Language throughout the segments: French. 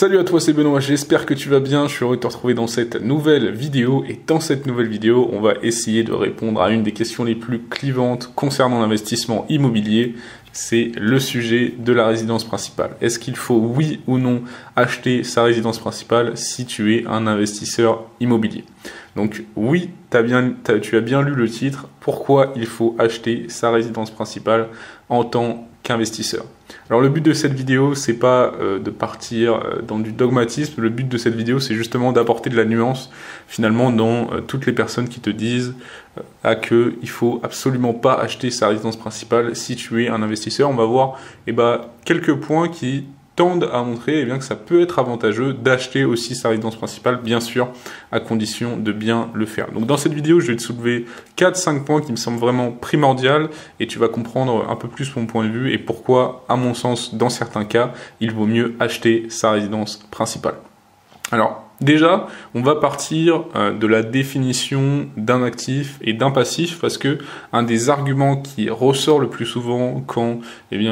Salut à toi, c'est Benoît, j'espère que tu vas bien, je suis heureux de te retrouver dans cette nouvelle vidéo et dans cette nouvelle vidéo, on va essayer de répondre à une des questions les plus clivantes concernant l'investissement immobilier, c'est le sujet de la résidence principale. Est-ce qu'il faut oui ou non acheter sa résidence principale si tu es un investisseur immobilier ? Donc oui, tu as bien lu le titre, pourquoi il faut acheter sa résidence principale en tant qu'investisseur. Alors le but de cette vidéo, c'est pas de partir dans du dogmatisme, le but de cette vidéo, c'est justement d'apporter de la nuance finalement dans toutes les personnes qui te disent qu'il faut absolument pas acheter sa résidence principale si tu es un investisseur. On va voir quelques points qui tendent à montrer que ça peut être avantageux d'acheter aussi sa résidence principale, bien sûr, à condition de bien le faire. Donc dans cette vidéo, je vais te soulever 4-5 points qui me semblent vraiment primordiaux et tu vas comprendre un peu plus mon point de vue et pourquoi, à mon sens, dans certains cas, il vaut mieux acheter sa résidence principale. Alors, déjà, on va partir de la définition d'un actif et d'un passif parce que un des arguments qui ressort le plus souvent quand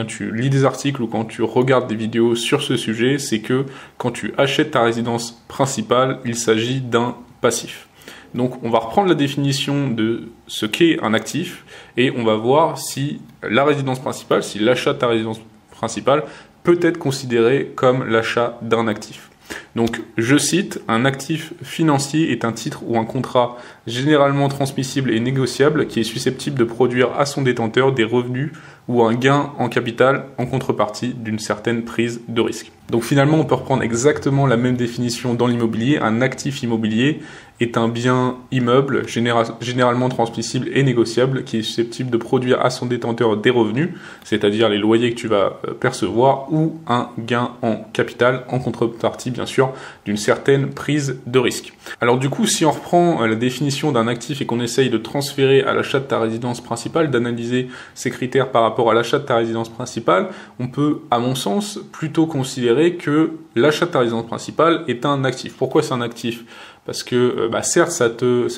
tu lis des articles ou quand tu regardes des vidéos sur ce sujet, c'est que quand tu achètes ta résidence principale, il s'agit d'un passif. Donc on va reprendre la définition de ce qu'est un actif et on va voir si la résidence principale, si l'achat de ta résidence principale peut être considéré comme l'achat d'un actif. Donc, je cite, un actif financier est un titre ou un contrat généralement transmissible et négociable qui est susceptible de produire à son détenteur des revenus ou un gain en capital en contrepartie d'une certaine prise de risque. Donc finalement, on peut reprendre exactement la même définition dans l'immobilier. Un actif immobilier est un bien immeuble généralement transmissible et négociable qui est susceptible de produire à son détenteur des revenus, c'est-à-dire les loyers que tu vas percevoir, ou un gain en capital en contrepartie, bien sûr, d'une certaine prise de risque. Alors du coup, si on reprend la définition d'un actif et qu'on essaye de transférer à l'achat de ta résidence principale, d'analyser ces critères par rapport à l'achat de ta résidence principale, on peut, à mon sens, plutôt considérer que l'achat de ta résidence principale est un actif. Pourquoi c'est un actif ? Parce que certes, ça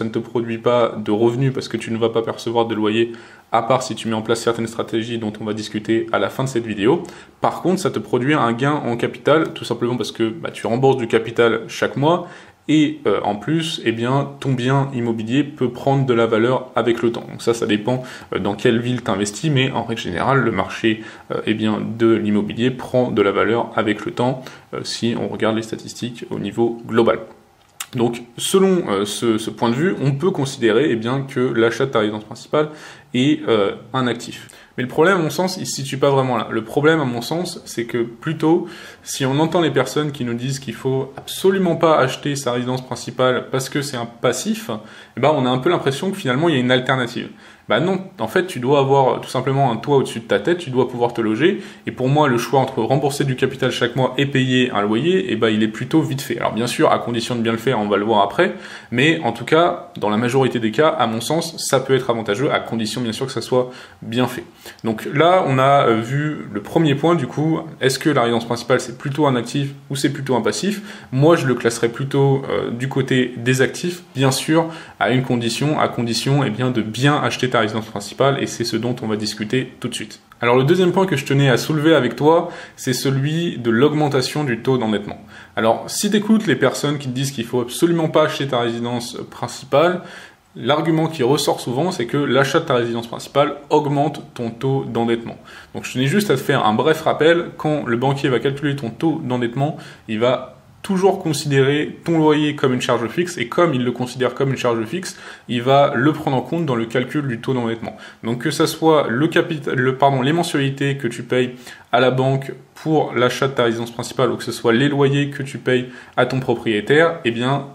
ne te produit pas de revenus parce que tu ne vas pas percevoir de loyer à part si tu mets en place certaines stratégies dont on va discuter à la fin de cette vidéo. Par contre, ça te produit un gain en capital tout simplement parce que tu rembourses du capital chaque mois et en plus, ton bien immobilier peut prendre de la valeur avec le temps. Donc ça dépend dans quelle ville tu investis, mais en règle générale, le marché de l'immobilier prend de la valeur avec le temps si on regarde les statistiques au niveau global. Donc, selon ce point de vue, on peut considérer que l'achat de ta résidence principale est un actif. Mais le problème, à mon sens, il ne se situe pas vraiment là. Le problème, à mon sens, c'est que plutôt, si on entend les personnes qui nous disent qu'il ne faut absolument pas acheter sa résidence principale parce que c'est un passif, on a un peu l'impression que finalement, il y a une alternative. Non, en fait, tu dois avoir tout simplement un toit au-dessus de ta tête, tu dois pouvoir te loger. Et pour moi, le choix entre rembourser du capital chaque mois et payer un loyer, il est plutôt vite fait. Alors bien sûr, à condition de bien le faire, on va le voir après. Mais en tout cas, dans la majorité des cas, à mon sens, ça peut être avantageux, à condition bien sûr que ça soit bien fait. Donc là, on a vu le premier point du coup. Est-ce que la résidence principale, c'est plutôt un actif ou c'est plutôt un passif? Moi, je le classerais plutôt du côté des actifs, bien sûr, à une condition, de bien acheter ta résidence principale, et c'est ce dont on va discuter tout de suite. Alors le deuxième point que je tenais à soulever avec toi, c'est celui de l'augmentation du taux d'endettement. Alors si tu écoutes les personnes qui te disent qu'il faut absolument pas acheter ta résidence principale, l'argument qui ressort souvent, c'est que l'achat de ta résidence principale augmente ton taux d'endettement. Donc je tenais juste à te faire un bref rappel, quand le banquier va calculer ton taux d'endettement, il va toujours considérer ton loyer comme une charge fixe, et comme il le considère comme une charge fixe, il va le prendre en compte dans le calcul du taux d'endettement. Donc que ce soit les mensualités que tu payes à la banque pour l'achat de ta résidence principale ou que ce soit les loyers que tu payes à ton propriétaire,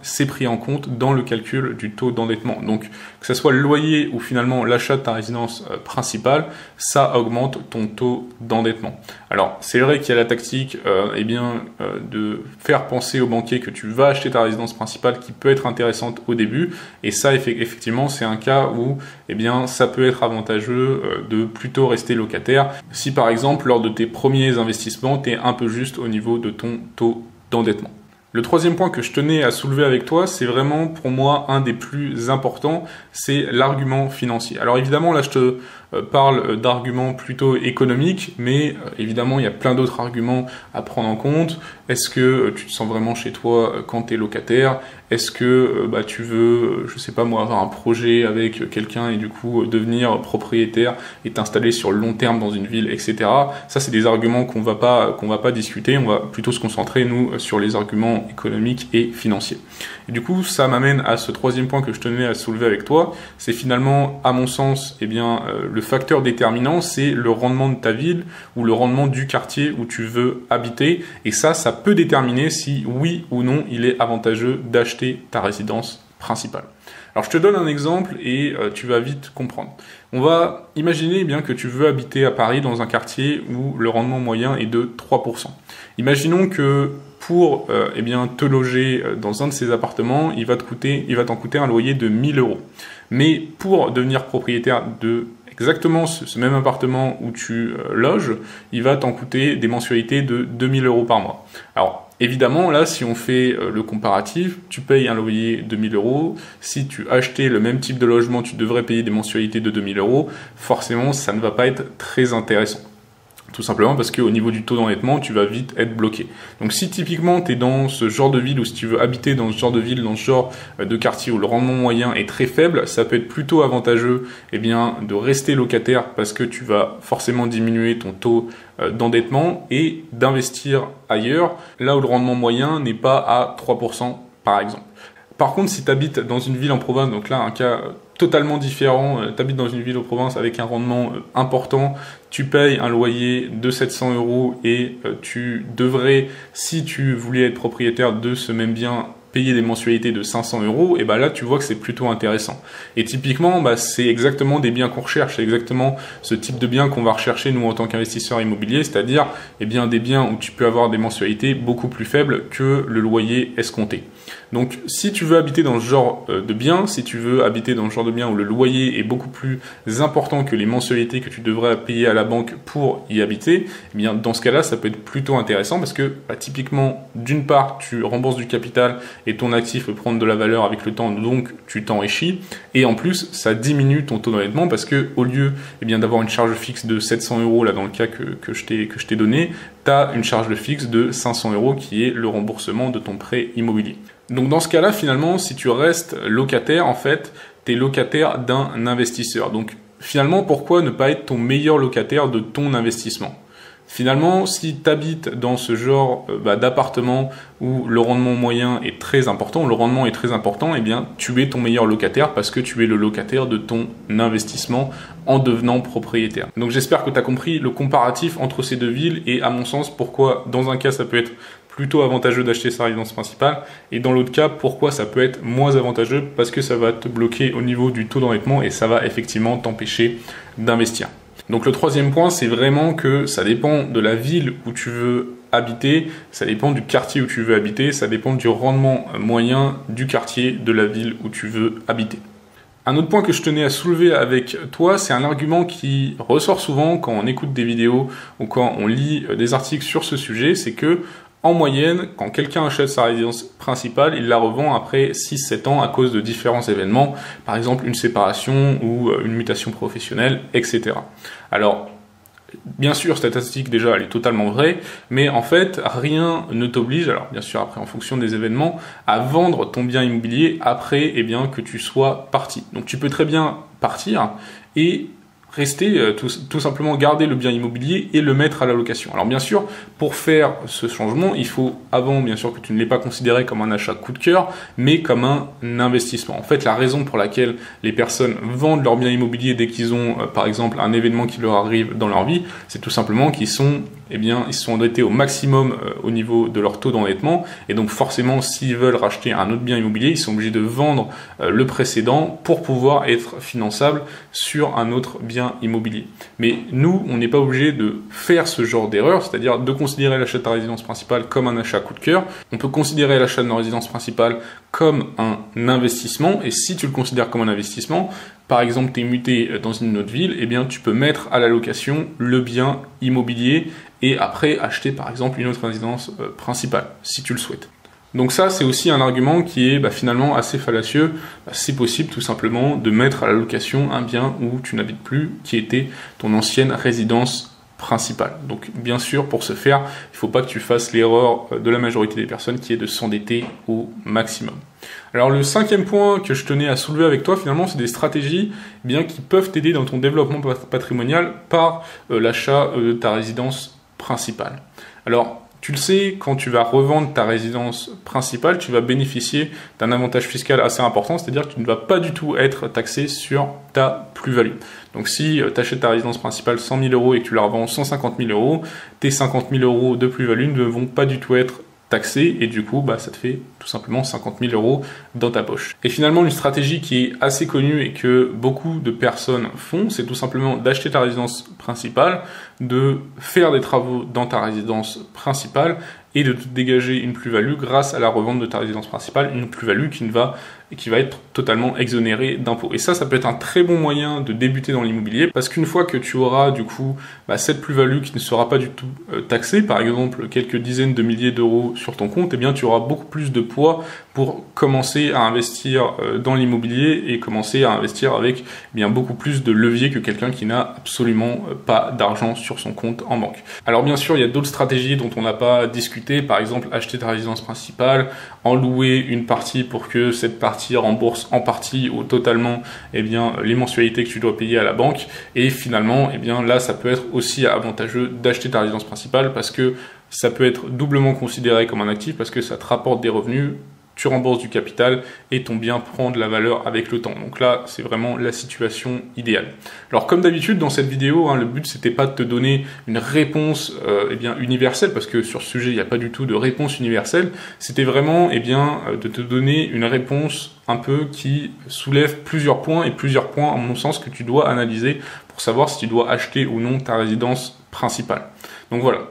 c'est pris en compte dans le calcul du taux d'endettement. Donc que ce soit le loyer ou finalement l'achat de ta résidence principale, ça augmente ton taux d'endettement. Alors c'est vrai qu'il y a la tactique de faire penser au banquier que tu vas acheter ta résidence principale qui peut être intéressante au début, et ça effectivement c'est un cas où ça peut être avantageux de plutôt rester locataire si par exemple lors de tes premiers investissements tu es un peu juste au niveau de ton taux d'endettement. Le troisième point que je tenais à soulever avec toi, c'est vraiment pour moi un des plus importants, c'est l'argument financier. Alors évidemment là je te parle d'arguments plutôt économiques, mais évidemment il y a plein d'autres arguments à prendre en compte. Est-ce que tu te sens vraiment chez toi quand tu es locataire? Est-ce que bah, tu veux, je sais pas moi, avoir un projet avec quelqu'un et du coup devenir propriétaire et t'installer sur le long terme dans une ville, etc. Ça, c'est des arguments qu'on va pas discuter. On va plutôt se concentrer, nous, sur les arguments économiques et financiers. Et du coup, ça m'amène à ce troisième point que je tenais à soulever avec toi. C'est finalement, à mon sens, eh bien, le facteur déterminant, c'est le rendement de ta ville ou le rendement du quartier où tu veux habiter. Et ça, ça peut déterminer si oui ou non il est avantageux d'acheter ta résidence principale. Alors je te donne un exemple et tu vas vite comprendre. On va imaginer eh bien, que tu veux habiter à Paris dans un quartier où le rendement moyen est de 3%. Imaginons que pour eh bien, te loger dans un de ces appartements, il va t'en coûter un loyer de 1 000 €. Mais pour devenir propriétaire de exactement ce même appartement où tu loges, il va t'en coûter des mensualités de 2 000 € par mois. Alors évidemment, là, si on fait le comparatif, tu payes un loyer de 1 000 €. Si tu achetais le même type de logement, tu devrais payer des mensualités de 2 000 €. Forcément, ça ne va pas être très intéressant. Tout simplement parce qu'au niveau du taux d'endettement, tu vas vite être bloqué. Donc si typiquement tu es dans ce genre de ville ou si tu veux habiter dans ce genre de ville, dans ce genre de quartier où le rendement moyen est très faible, ça peut être plutôt avantageux eh bien, de rester locataire parce que tu vas forcément diminuer ton taux d'endettement et d'investir ailleurs, là où le rendement moyen n'est pas à 3% par exemple. Par contre, si tu habites dans une ville en province, donc là un cas totalement différent, tu habites dans une ville en province avec un rendement important, tu payes un loyer de 700 € et tu devrais, si tu voulais être propriétaire de ce même bien, payer des mensualités de 500 €, et bah là tu vois que c'est plutôt intéressant. Et typiquement, bah, c'est exactement des biens qu'on recherche, c'est exactement ce type de biens qu'on va rechercher nous en tant qu'investisseurs immobiliers, c'est-à-dire eh bien, des biens où tu peux avoir des mensualités beaucoup plus faibles que le loyer escompté. Donc si tu veux habiter dans ce genre de bien, si tu veux habiter dans le genre de bien où le loyer est beaucoup plus important que les mensualités que tu devrais payer à la banque pour y habiter, eh bien dans ce cas-là, ça peut être plutôt intéressant parce que bah, typiquement, d'une part, tu rembourses du capital et ton actif peut prendre de la valeur avec le temps, donc tu t'enrichis. Et en plus, ça diminue ton taux d'endettement parce que au lieu eh bien, d'avoir une charge fixe de 700 € là dans le cas que je t'ai donné, tu as une charge de fixe de 500 € qui est le remboursement de ton prêt immobilier. Donc dans ce cas-là, finalement, si tu restes locataire, en fait, tu es locataire d'un investisseur. Donc finalement, pourquoi ne pas être ton meilleur locataire de ton investissement ? Finalement, si tu habites dans ce genre bah, d'appartement où le rendement moyen est très important, eh bien, tu es ton meilleur locataire parce que tu es le locataire de ton investissement en devenant propriétaire. Donc j'espère que tu as compris le comparatif entre ces deux villes et à mon sens, pourquoi dans un cas, ça peut être plutôt avantageux d'acheter sa résidence principale et dans l'autre cas, pourquoi ça peut être moins avantageux parce que ça va te bloquer au niveau du taux d'endettement et ça va effectivement t'empêcher d'investir. Donc le troisième point, c'est vraiment que ça dépend de la ville où tu veux habiter, ça dépend du quartier où tu veux habiter, ça dépend du rendement moyen du quartier de la ville où tu veux habiter. Un autre point que je tenais à soulever avec toi, c'est un argument qui ressort souvent quand on écoute des vidéos ou quand on lit des articles sur ce sujet, c'est que en moyenne, quand quelqu'un achète sa résidence principale, il la revend après 6-7 ans à cause de différents événements, par exemple une séparation ou une mutation professionnelle, etc. Alors, bien sûr, cette statistique déjà, elle est totalement vraie, mais en fait, rien ne t'oblige, alors bien sûr après en fonction des événements, à vendre ton bien immobilier après eh bien, que tu sois parti. Donc tu peux très bien partir et rester, tout simplement garder le bien immobilier et le mettre à la location. Alors bien sûr, pour faire ce changement, il faut avant, bien sûr, que tu ne l'aies pas considéré comme un achat coup de cœur, mais comme un investissement. En fait, la raison pour laquelle les personnes vendent leur bien immobilier dès qu'ils ont, par exemple, un événement qui leur arrive dans leur vie, c'est tout simplement qu'ils sont ils sont endettés au maximum au niveau de leur taux d'endettement et donc forcément s'ils veulent racheter un autre bien immobilier, ils sont obligés de vendre le précédent pour pouvoir être finançables sur un autre bien immobilier. Mais nous, on n'est pas obligé de faire ce genre d'erreur, c'est-à-dire de considérer l'achat de ta résidence principale comme un achat coup de cœur. On peut considérer l'achat de nos résidences principales comme un investissement et si tu le considères comme un investissement, par exemple, tu es muté dans une autre ville, eh bien, tu peux mettre à la location le bien immobilier et après acheter par exemple une autre résidence principale si tu le souhaites. Donc ça, c'est aussi un argument qui est finalement assez fallacieux. C'est possible tout simplement de mettre à la location un bien où tu n'habites plus, qui était ton ancienne résidence principale. Donc bien sûr, pour ce faire, il ne faut pas que tu fasses l'erreur de la majorité des personnes qui est de s'endetter au maximum. Alors le cinquième point que je tenais à soulever avec toi finalement, c'est des stratégies qui peuvent t'aider dans ton développement patrimonial par l'achat de ta résidence principale. Alors tu le sais, quand tu vas revendre ta résidence principale, tu vas bénéficier d'un avantage fiscal assez important, c'est-à-dire que tu ne vas pas du tout être taxé sur ta plus-value. Donc si tu achètes ta résidence principale 100 000 euros et que tu la revends 150 000 euros, tes 50 000 euros de plus-value ne vont pas du tout être taxés et du coup ça te fait tout simplement 50 000 euros dans ta poche. Et finalement, une stratégie qui est assez connue et que beaucoup de personnes font, c'est tout simplement d'acheter ta résidence principale, de faire des travaux dans ta résidence principale et de te dégager une plus-value grâce à la revente de ta résidence principale, une plus-value qui va être totalement exonérée d'impôts. Et ça peut être un très bon moyen de débuter dans l'immobilier, parce qu'une fois que tu auras du coup cette plus-value qui ne sera pas du tout taxée, par exemple quelques dizaines de milliers d'euros sur ton compte, eh bien tu auras beaucoup plus de poids pour commencer à investir dans l'immobilier et commencer à investir avec beaucoup plus de levier que quelqu'un qui n'a absolument pas d'argent sur son compte en banque. Alors bien sûr, il y a d'autres stratégies dont on n'a pas discuté. Par exemple, acheter ta résidence principale, en louer une partie pour que cette partie rembourse en partie ou totalement les mensualités que tu dois payer à la banque. Et finalement, là, ça peut être aussi avantageux d'acheter ta résidence principale, parce que ça peut être doublement considéré comme un actif, parce que ça te rapporte des revenus, tu rembourses du capital et ton bien prend de la valeur avec le temps. Donc là, c'est vraiment la situation idéale. Alors comme d'habitude dans cette vidéo, le but c'était pas de te donner une réponse universelle, parce que sur ce sujet, il n'y a pas du tout de réponse universelle. C'était vraiment de te donner une réponse un peu qui soulève plusieurs points, et plusieurs points à mon sens que tu dois analyser pour savoir si tu dois acheter ou non ta résidence principale. Donc voilà,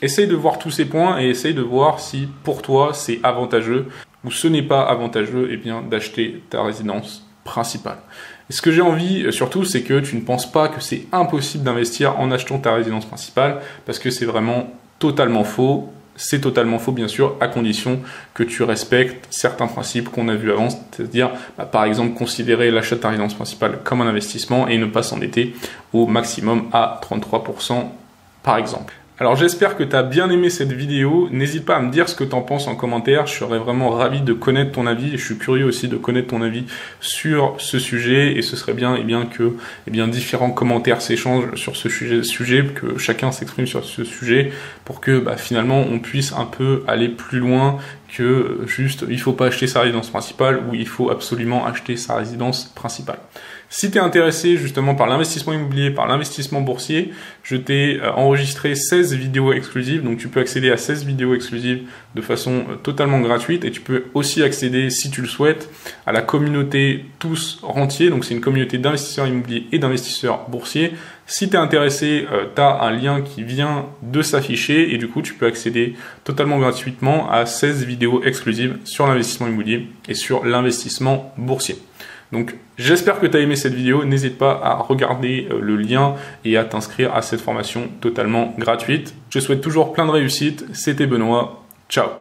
essaye de voir tous ces points et essaye de voir si pour toi c'est avantageux ou ce n'est pas avantageux d'acheter ta résidence principale. Et ce que j'ai envie surtout, c'est que tu ne penses pas que c'est impossible d'investir en achetant ta résidence principale, parce que c'est vraiment totalement faux. C'est totalement faux bien sûr, à condition que tu respectes certains principes qu'on a vus avant, c'est-à-dire par exemple considérer l'achat de ta résidence principale comme un investissement et ne pas s'endetter au maximum à 33% par exemple. Alors j'espère que tu as bien aimé cette vidéo, n'hésite pas à me dire ce que tu en penses en commentaire, je serais vraiment ravi de connaître ton avis et je suis curieux aussi de connaître ton avis sur ce sujet, et ce serait bien, que différents commentaires s'échangent sur ce sujet, que chacun s'exprime sur ce sujet, pour que finalement on puisse un peu aller plus loin que juste il faut pas acheter sa résidence principale ou il faut absolument acheter sa résidence principale. Si tu es intéressé justement par l'investissement immobilier, par l'investissement boursier, je t'ai enregistré 16 vidéos exclusives. Donc tu peux accéder à 16 vidéos exclusives de façon totalement gratuite, et tu peux aussi accéder, si tu le souhaites, à la communauté Tous Rentiers. Donc c'est une communauté d'investisseurs immobiliers et d'investisseurs boursiers. Si tu es intéressé, tu as un lien qui vient de s'afficher et du coup tu peux accéder totalement gratuitement à 16 vidéos exclusives sur l'investissement immobilier et sur l'investissement boursier. Donc j'espère que tu as aimé cette vidéo, n'hésite pas à regarder le lien et à t'inscrire à cette formation totalement gratuite. Je te souhaite toujours plein de réussite, c'était Benoît, ciao.